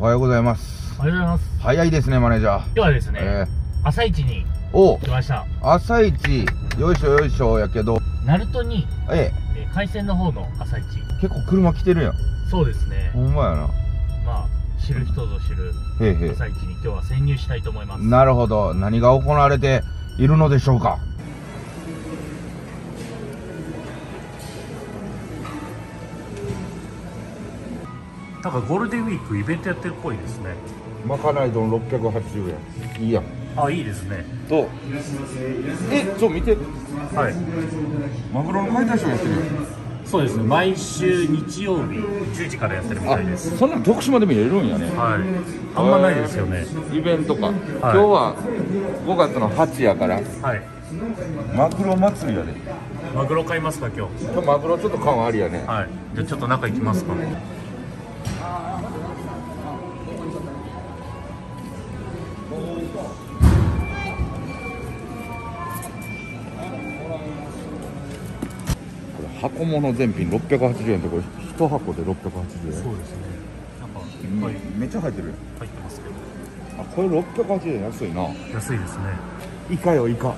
おはようございます。おはようございます。早いですねマネージャー。今日はですね、朝一に来ました。朝一よいしょよいしょやけど鳴門に、海鮮の方の朝一結構車来てるやん。そうですね、ほんまやな。まあ知る人ぞ知る朝一に今日は潜入したいと思います。なるほど、何が行われているのでしょうか。なんかゴールデンウィークイベントやってるっぽいですね。まかない丼680円。いいやん。あ、いいですね。どう？ちょ見て。はい。マグロの解体ショーやってるよ。そうですね。毎週日曜日10時からやってるみたいです。そんな徳島でもやるんやね。はい。あんまないですよね。イベントか。今日は5月の8やから。はい。マグロ祭りやで。マグロ買いますか今日？マグロちょっと感ありやね。はい。じゃあちょっと中行きますか。箱物全品680円で、これ1箱で680円。そうですね。なんかいっぱいめっちゃ入ってる。入ってますけど。あ、これ680円安いな。安いですね。イカよイカ。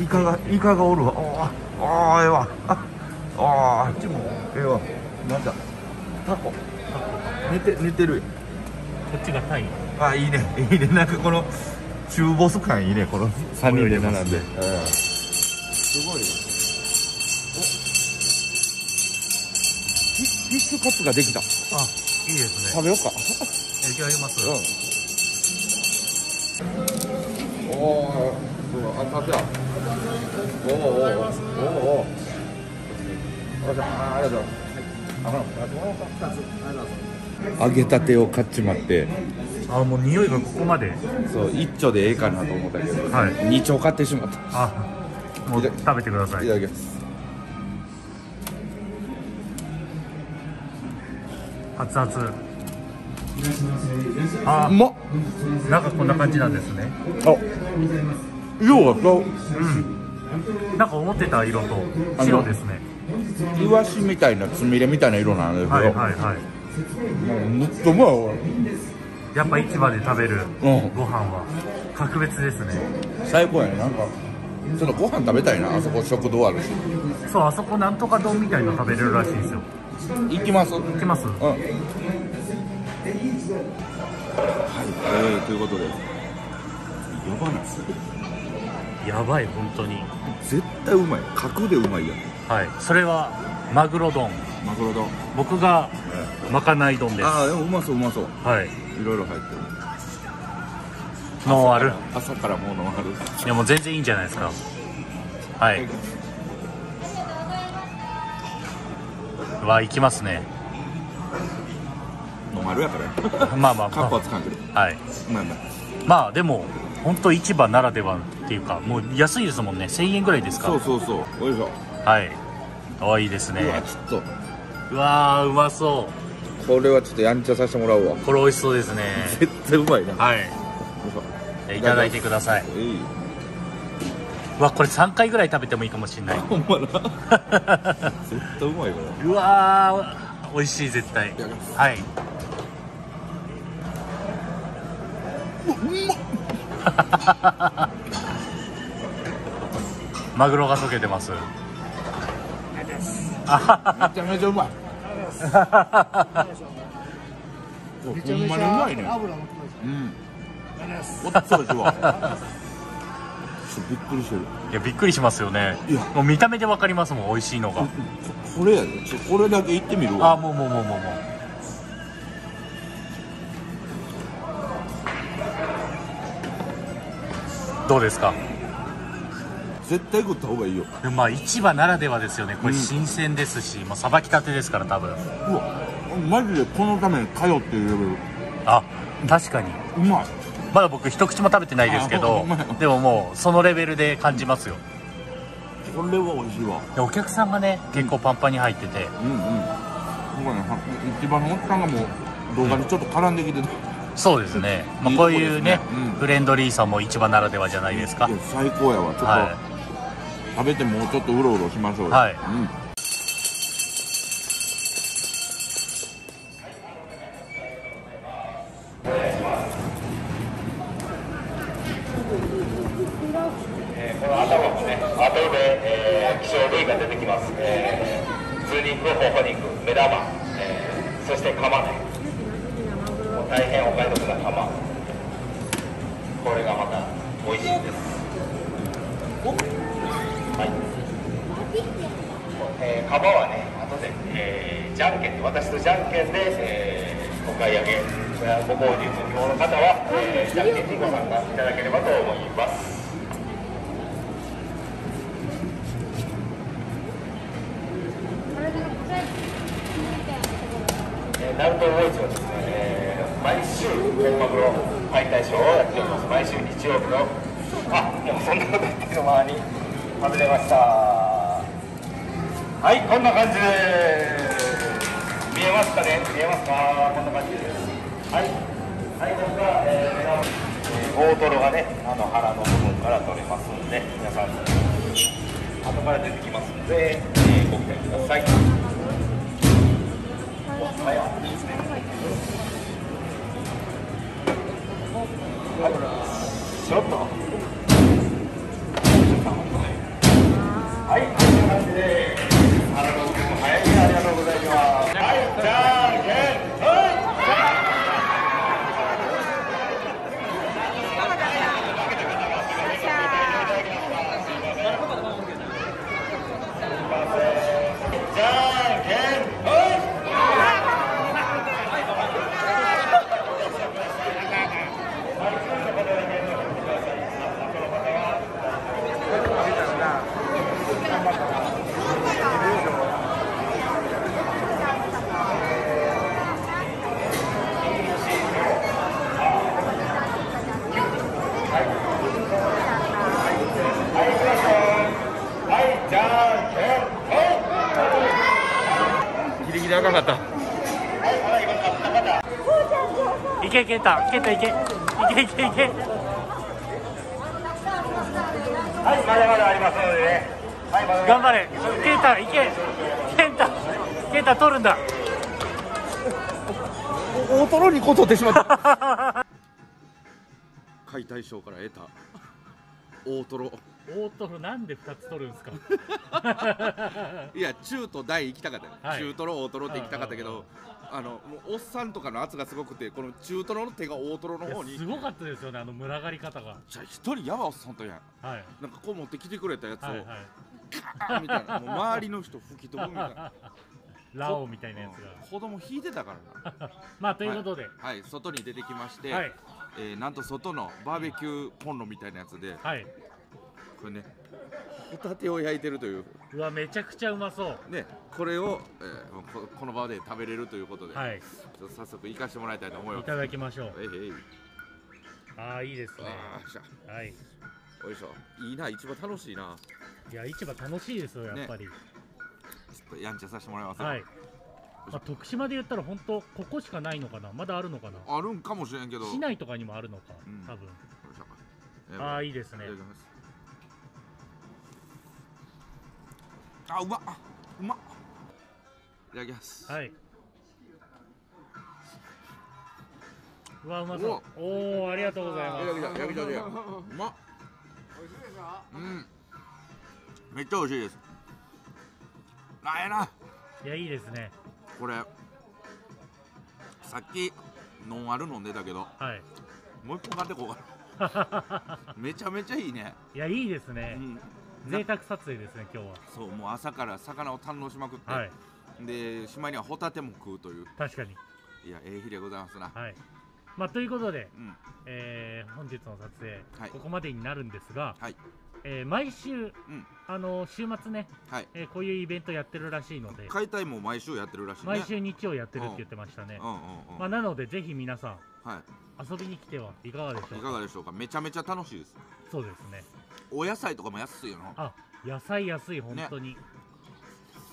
イカがおるわ。ああええわ。あっちもええわ。なんだ。タコ。寝てる。こっちがタイ。あ、いいねいいね。なんかこの中ボス感いいね、この3人で並んで。すごいよ。フィッシュカツができた。あ、いいですね。食べようか。いただきます。うん。揚げたてを買っちまって。あ、もう匂いがここまで。そう、一丁でええかなと思ったけど。はい。二丁買ってしまった。あ、もう食べてください。いただきます。熱々。あ、うまっ。なんかこんな感じなんですね。あ、色が違う。うん。なんか思ってた色と白ですね。イワシみたいなつみれみたいな色なんですけど。はいはいはい。もうずっともう。やっぱ市場で食べるご飯は格別ですね。最高やね。なんかちょっとご飯食べたいな。あそこ食堂あるし。そう、あそこなんとか丼みたいなの食べれるらしいんですよ。行きます。うん。はい、ということで。やばい、本当に。絶対うまい、格でうまいやん。はい、それはマグロ丼。僕がまかない丼です。ああ、でもうまそう。はい、いろいろ入ってる。ノンアル。朝からもうノンアル。いや、もう全然いいんじゃないですか。はい。は行きますね。ノーマルやから。まあ。カッコはつかんけど。はい。まあでも本当市場ならではっていうか、もう安いですもんね。1000円ぐらいですか。そう。おいしょ。はい。可愛いですね。うわー、うまそう。これはちょっとやんちゃさせてもらうわ。これ美味しそうですね。絶対うまいな。はい。いただいてください。うわ、これ3回ぐらい食べてもいいかもしれない。ほんまな。絶対うまいから。うわー、美味しい。絶対。はい。うまっマグロが溶けてます。めちゃめちゃうまい。めちゃめちゃうまいね。おっそうですわ。びっくりしてる。いや、びっくりしますよね。もう見た目でわかりますもん、美味しいのが。これやで、これだけいってみるわ。あ、もう。どうですか。絶対食った方がいいよ。でもまあ市場ならではですよね。これ新鮮ですし、もうさばきたてですから多分。うわ、マジでこのために通っていうレベル。あ、確かに。うまい。まだ僕一口も食べてないですけど、でももうそのレベルで感じますよ。これは美味しいわ。お客さんがね、結構パンパンに入ってて、市場のおっさんがもう動画にちょっと絡んできて。そうですね。まあこういうね、フレンドリーさも市場ならではじゃないですか。最高やわ。ちょっと食べてもうちょっとうろうろしましょうよ。はい。ですね、後で、希少類が出てきます。ツーニング、ホホニング、目玉、そしてカマね、もう大変お買い得なカマ、これがまた美味しいんです。はい、カマはね、後で、じゃんけんで、私とじゃんけんで、お買い上げご購入ご希望の方は、じゃんけんにご参加いただければと思います。鳴門魚市はですね、毎週本マグロ解体ショーをやっております。毎週日曜日の、もうそんなこと言ってる間に外れました。はい、こんな感じです。見えますかね？見えますか？こんな感じです。はい、はい、ここが、大トロがね、腹の部分から取れますので、皆さん、後から出てきますので、ご期待ください。いいですね。はい、ちょっと。はい、こんな感じで、腹の部分、早いね、ありがとうございます。はい、じゃんけん。長かった。いけいけいけた、いけた、いけ、いけいけいけ。はい、まだまだありますのでね。はい、まだまだ頑張れ、いけた、いけ、いけた、いけた、取るんだ。大トロにこう取ってしまった。解体ショーから得た。大トロ。大トロなんで2つ取るんですか。いや、中と大行きたかったよ、はい、中トロ大トロって行きたかったけど、もうおっさんとかの圧がすごくて、この中トロの手が大トロの方にすごかったですよね。群がり方がじゃあ一人やばおっさんとやん、はい、なんかこう持ってきてくれたやつを、はい、カーンみたいな、もう周りの人吹き飛ぶみたいなラオウみたいなやつが、子供引いてたからな。まあということで、はい、はい、外に出てきまして、はい、なんと外のバーベキューコンロみたいなやつで、はい、これね、ホタテを焼いてるという。うわ、めちゃくちゃうまそうね。これを、この場で食べれるということで、はい、ちょっと早速行かしてもらいたいと思います。いただきましょう。ああ、いいですね。はい、おいしょ。いいな、市場楽しいな。いや、市場楽しいですよ、やっぱり、ね、ちょっとやんちゃさせてもらいます。はい、まあ、徳島で言ったら本当ここしかないのかな。まだあるのかな。あるんかもしれんけど、市内とかにもあるのか、うん、多分。ああ、いいですね。あ、うまっ、うまっ。いただきます。はい。うわ、うまそう。おお、ありがとうございます。焼き鳥や。うまっ。美味しいでしょ。うん。めっちゃ美味しいです。あ、えな。いや、いいですね。これ。さっき。ノンアル飲んでたけど。はい。もう一本買ってこうかな。めちゃめちゃいいね。いや、いいですね。うん。贅沢撮影ですね、今日は。そう、もう朝から魚を堪能しまくって、はい、で、しまいにはホタテも食うという。確かに。いや、ええ日でございますな。はい。まあ、ということで、うん、本日の撮影、はい、ここまでになるんですが、はい、毎週、うん、週末ね、はい、こういうイベントやってるらしいので、解体も毎週やってるらしいね。毎週日曜やってるって言ってましたね。まあ、なので、ぜひ皆さん、はい、遊びに来てはいかがでしょうか。いかがでしょうか。めちゃめちゃ楽しいです。そうですね。お野菜とかも安いよな。あ、野菜安い、本当に。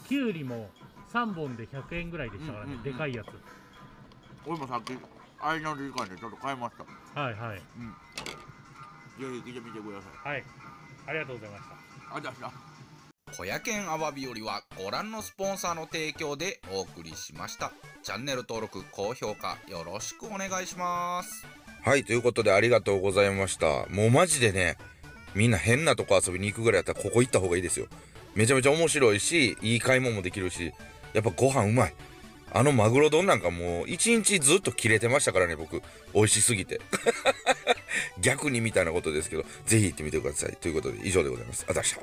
きゅうりも3本で100円ぐらいでしたからね、でかいやつ。俺もさっき間の時間でちょっと買いました。はいはい、うん、ぜひ見てください。はい、ありがとうございました。ありがとうございました。小屋県アワビよりはご覧のスポンサーの提供でお送りしました。チャンネル登録、高評価よろしくお願いします。はい、ということでありがとうございました。もうマジでね、みんな変なとこ遊びに行くぐらいやったらここ行った方がいいですよ。めちゃめちゃ面白いし、いい買い物もできるし、やっぱご飯うまい。あのマグロ丼なんかもう一日ずっと切れてましたからね、僕。美味しすぎて。逆にみたいなことですけど、ぜひ行ってみてください。ということで以上でございます。ありがとうございました。